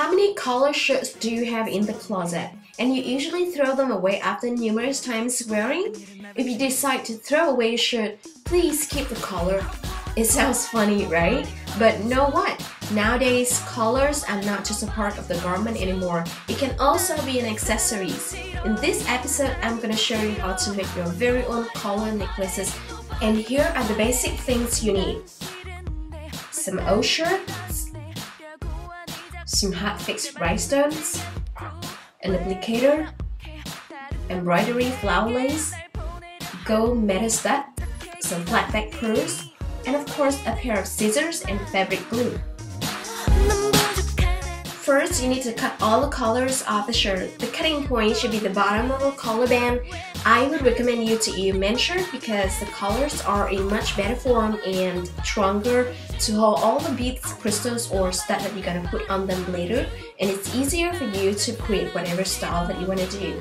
How many color shirts do you have in the closet? And you usually throw them away after numerous times wearing? If you decide to throw away a shirt, please keep the collar. It sounds funny, right? But know what? Nowadays, collars are not just a part of the garment anymore. It can also be an accessory. In this episode, I'm going to show you how to make your very own collar necklaces. And here are the basic things you need. Some old shirts, some hot-fixed rhinestones, an applicator, embroidery flower lace, gold metal stud, some flat back pearls, and of course a pair of scissors and fabric glue. First, you need to cut all the collars off the shirt. The cutting point should be the bottom of a collar band. I would recommend you to use men's shirt because the collars are in much better form and stronger to hold all the beads, crystals, or studs that you're gonna put on them later, and it's easier for you to create whatever style that you wanna do.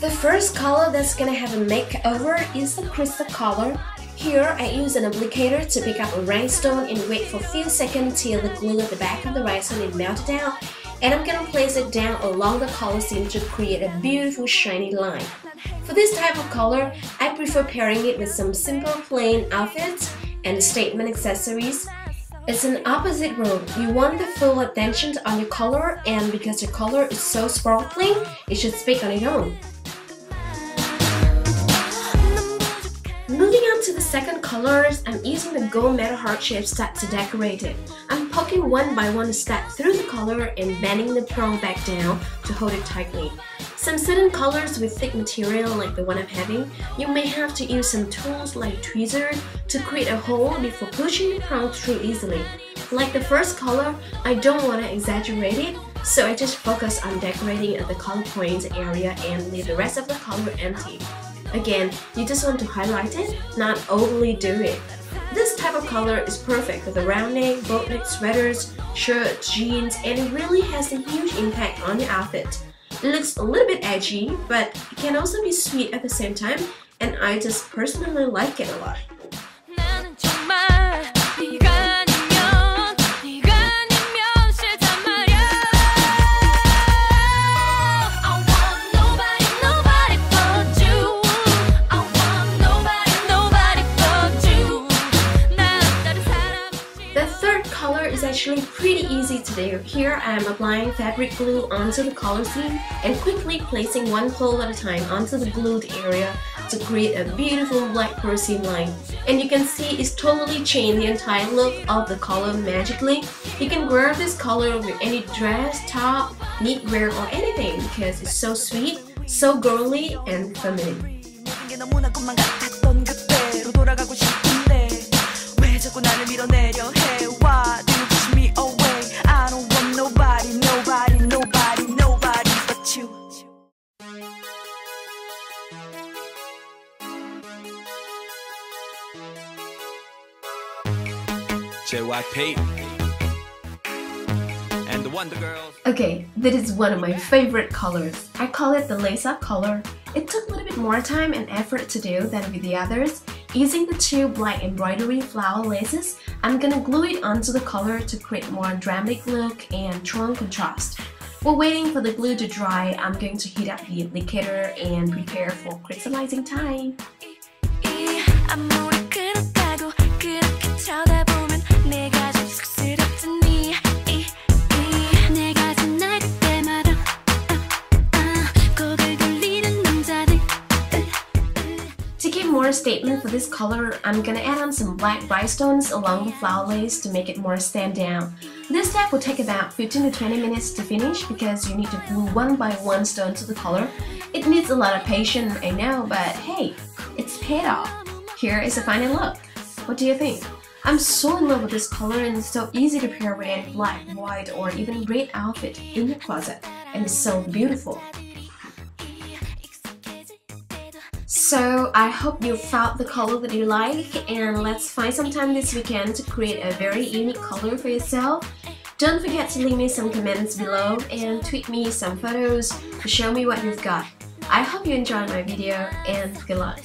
The first collar that's gonna have a makeover is the crystal collar. Here, I use an applicator to pick up a rhinestone and wait for a few seconds till the glue at the back of the rhinestone is melted down, and I'm gonna place it down along the collar seam to create a beautiful shiny line. For this type of collar, I prefer pairing it with some simple plain outfits and statement accessories. It's an opposite rule. You want the full attention on your collar, and because your collar is so sparkling, it should speak on its own. Moving on to the second colors, I'm using the gold metal heart-shaped stud to decorate it. I'm poking one by one stud through the collar and bending the prong back down to hold it tightly. Some certain colors with thick material like the one I'm having, you may have to use some tools like tweezers to create a hole before pushing the prong through easily. Like the first color, I don't want to exaggerate it, so I just focus on decorating at the collar point area and leave the rest of the collar empty. Again, you just want to highlight it, not overly do it. This type of collar is perfect for the round neck, boat neck sweaters, shirts, jeans, and it really has a huge impact on your outfit. It looks a little bit edgy, but it can also be sweet at the same time, and I just personally like it a lot. Actually pretty easy to do. Here I am applying fabric glue onto the collar seam and quickly placing one pole at a time onto the glued area to create a beautiful black pearl seam line. And you can see it's totally changed the entire look of the collar magically. You can wear this collar with any dress, top, knitwear or anything because it's so sweet, so girly and feminine. JYP and the Wonder Girls. Okay, this is one of my favorite colors. I call it the lace-up color. It took a little bit more time and effort to do than with the others. Using the two black embroidery flower laces, I'm gonna glue it onto the collar to create more dramatic look and strong contrast. While waiting for the glue to dry, I'm going to heat up the applicator and prepare for crystallizing time. Statement for this color, I'm gonna add on some black rhinestones along the flower lace to make it more stand down. This step will take about 15 to 20 minutes to finish because you need to glue one by one stone to the color. It needs a lot of patience, I know, but hey, it's paid off. Here is the final look. What do you think? I'm so in love with this color and it's so easy to pair with any black, white, or even red outfit in your closet, and it's so beautiful. So I hope you found the color that you like, and let's find some time this weekend to create a very unique color for yourself. Don't forget to leave me some comments below and tweet me some photos to show me what you've got. I hope you enjoyed my video and good luck.